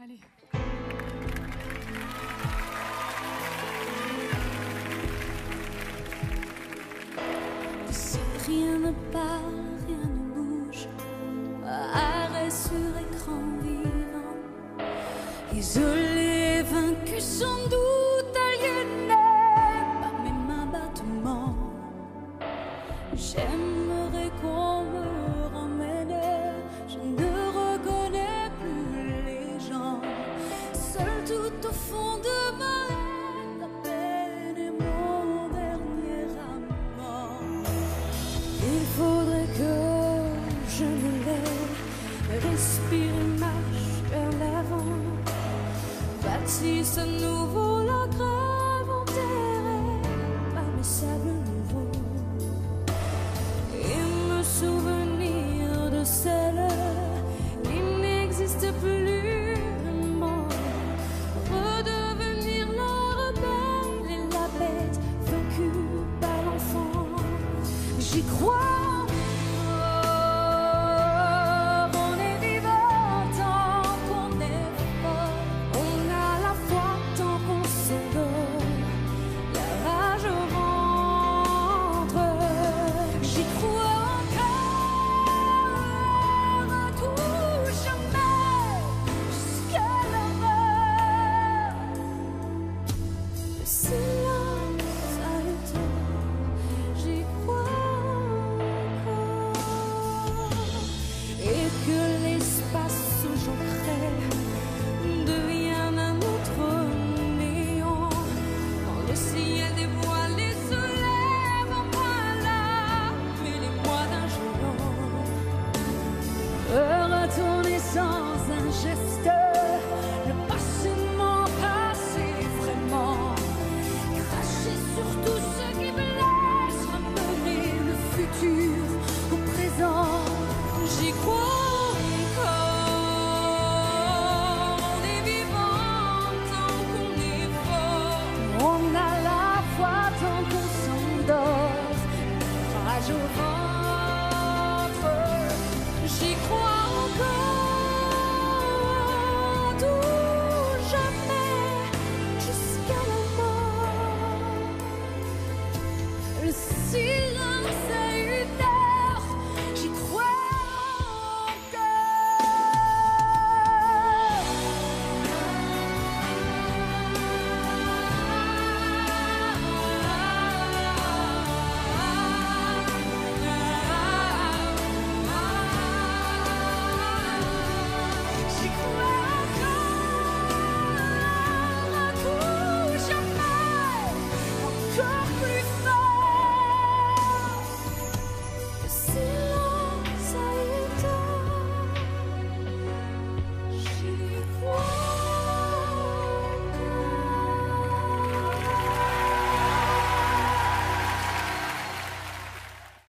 Allez. Si rien ne parle, rien ne bouge, arrêt sur écran vivant, isolé, vaincu sans doute, aliéné par mes abattements. J'aimerais qu'on me ramène, je ne reconnais plus les gens, seul tout au fond de ma haine, la peine est mon dernier amant. Il faudrait que je me lève, respire et marche vers l'avant, bâtisse un nouveau